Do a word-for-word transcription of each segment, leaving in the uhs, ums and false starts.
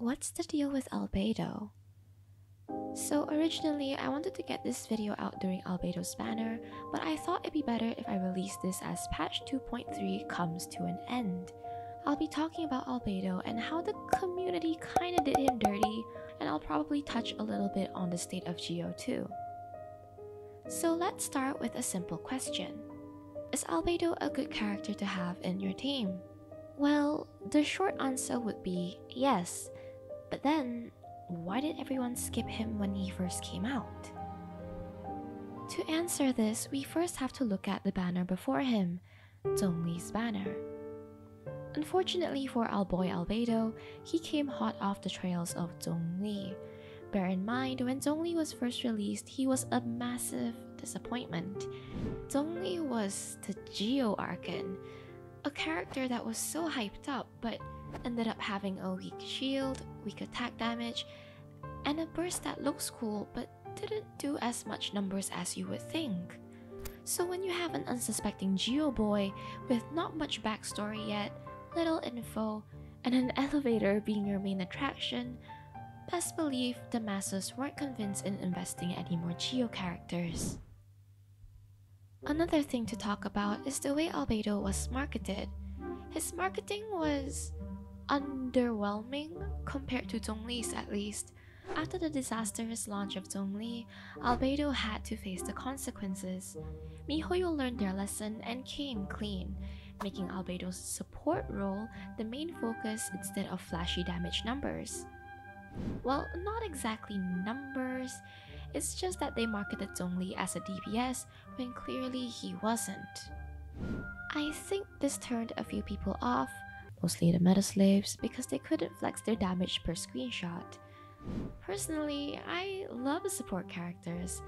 what's the deal with Albedo? So originally, I wanted to get this video out during Albedo's banner, but I thought it'd be better if I released this as patch two point three comes to an end. I'll be talking about Albedo and how the community kinda did him dirty, and I'll probably touch a little bit on the state of Geo too. So let's start with a simple question. Is Albedo a good character to have in your team? Well, the short answer would be yes, but then, why did everyone skip him when he first came out? To answer this, we first have to look at the banner before him, Zhongli's banner. Unfortunately for our boy Albedo, he came hot off the trails of Zhongli. Bear in mind, when Zhongli was first released, he was a massive disappointment. Zhongli was the Geo Archon, a character that was so hyped up but ended up having a weak shield, weak attack damage, and a burst that looks cool but didn't do as much numbers as you would think. So when you have an unsuspecting Geo boy with not much backstory yet, little info, and an elevator being your main attraction, best believe the masses weren't convinced in investing any more Geo characters. Another thing to talk about is the way Albedo was marketed. His marketing was underwhelming, compared to Zhongli's at least. After the disastrous launch of Zhongli, Albedo had to face the consequences. Mihoyo learned their lesson and came clean, making Albedo's support role the main focus instead of flashy damage numbers. Well, not exactly numbers, it's just that they marketed Zhongli as a D P S when clearly he wasn't. I think this turned a few people off, mostly the meta slaves, because they couldn't flex their damage per screenshot. Personally, I love support characters.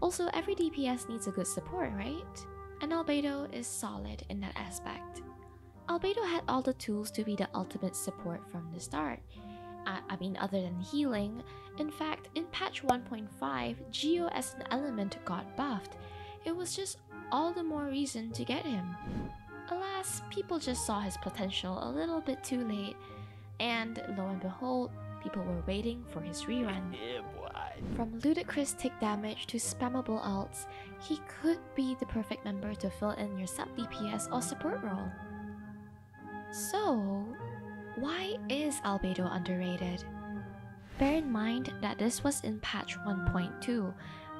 Also, every D P S needs a good support, right? And Albedo is solid in that aspect. Albedo had all the tools to be the ultimate support from the start. I, I mean, other than healing. In fact, in patch one point five, Geo as an element got buffed. It was just all the more reason to get him. Alas, people just saw his potential a little bit too late, and lo and behold, people were waiting for his rerun. From ludicrous tick damage to spammable ults, he could be the perfect member to fill in your sub D P S or support role. So, why is Albedo underrated? Bear in mind that this was in patch one point two,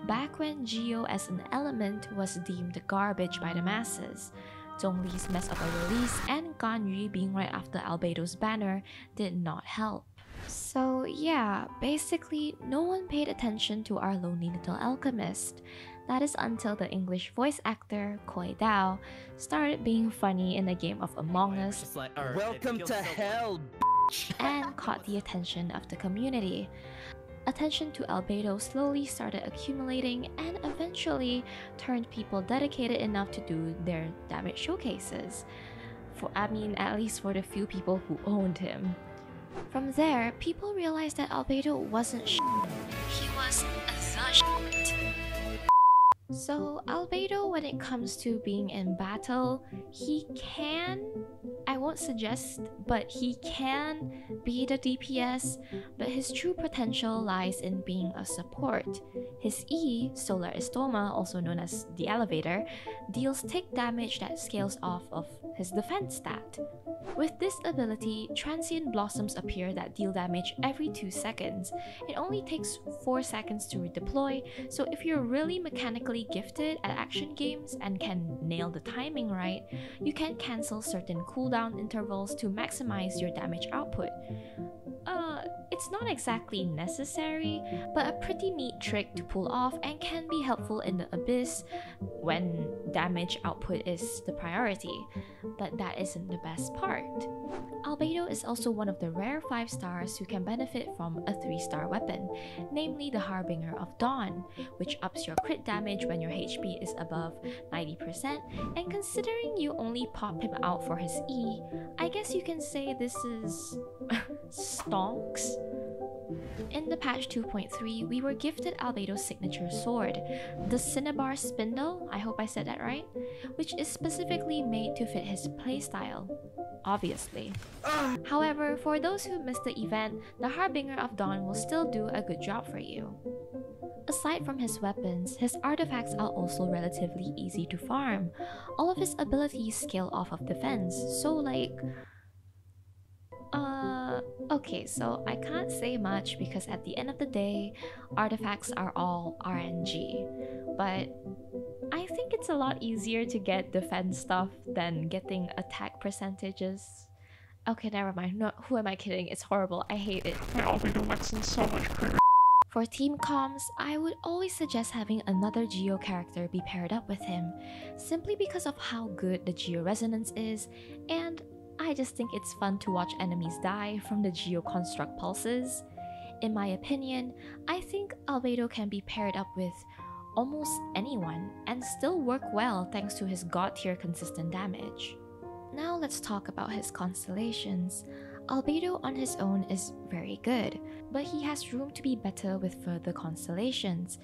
back when Geo as an element was deemed garbage by the masses. Zhongli's mess of a release and Gan Yu being right after Albedo's banner did not help. So yeah, basically no one paid attention to our lonely little alchemist. That is until the English voice actor, Koi Dao, started being funny in a game of Among Us, like, right, welcome to hell, bitch, and caught the attention of the community. Attention to Albedo slowly started accumulating and eventually turned people dedicated enough to do their damage showcases. For, I mean, at least for the few people who owned him. From there, people realized that Albedo wasn't sh**. He was the sh**. So Albedo, when it comes to being in battle, he can, I won't suggest, but he can be the D P S, but his true potential lies in being a support. His E, Solar Estoma, also known as the Elevator, deals tick damage that scales off of his defense stat. With this ability, Transient Blossoms appear that deal damage every two seconds. It only takes four seconds to redeploy, so if you're really mechanically gifted at action games and can nail the timing right, you can cancel certain cooldown intervals to maximize your damage output. Uh, it's not exactly necessary, but a pretty neat trick to pull off and can be helpful in the abyss when damage output is the priority, but that isn't the best part. Albedo is also one of the rare five stars who can benefit from a three star weapon, namely the Harbinger of Dawn, which ups your crit damage when your H P is above ninety percent, and considering you only popped him out for his E, I guess you can say this is stonks. In the patch two point three, we were gifted Albedo's signature sword, the Cinnabar Spindle, I hope I said that right, which is specifically made to fit his playstyle. Obviously. However, for those who missed the event, the Harbinger of Dawn will still do a good job for you. Aside from his weapons, his artifacts are also relatively easy to farm. All of his abilities scale off of defense, so like... Uh, okay, so I can't say much because at the end of the day, artifacts are all R N G. But I think it's a lot easier to get defense stuff than getting attack percentages. Okay, never mind. No, who am I kidding? It's horrible. I hate it. I always do maxing so much credit. For team comms, I would always suggest having another Geo character be paired up with him, simply because of how good the Geo resonance is, and I just think it's fun to watch enemies die from the Geo construct pulses. In my opinion, I think Albedo can be paired up with almost anyone and still work well thanks to his god tier consistent damage. Now let's talk about his constellations. Albedo on his own is very good, but he has room to be better with further constellations.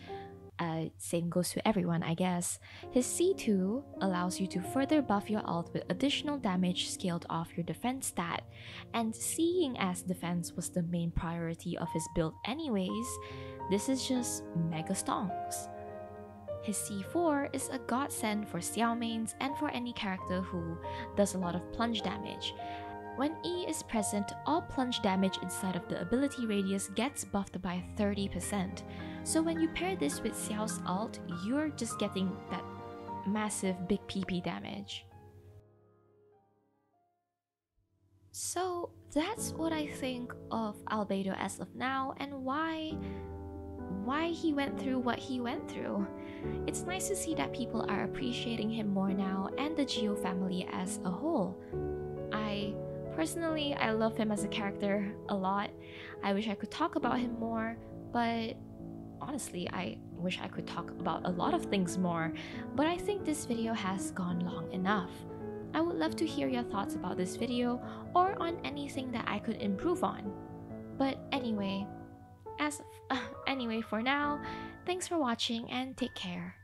Uh, same goes to everyone, I guess. His C two allows you to further buff your ult with additional damage scaled off your defense stat, and seeing as defense was the main priority of his build anyways, this is just mega stonks. His C four is a godsend for Xiao mains and for any character who does a lot of plunge damage. When E is present, all plunge damage inside of the ability radius gets buffed by thirty percent. So when you pair this with Xiao's ult, you're just getting that massive big P P damage. So that's what I think of Albedo as of now and why, why he went through what he went through. It's nice to see that people are appreciating him more now and the Geo family as a whole. I... Personally, I love him as a character a lot. I wish I could talk about him more, but honestly, I wish I could talk about a lot of things more, but I think this video has gone long enough. I would love to hear your thoughts about this video or on anything that I could improve on. But anyway, as f uh, anyway for now, thanks for watching and take care.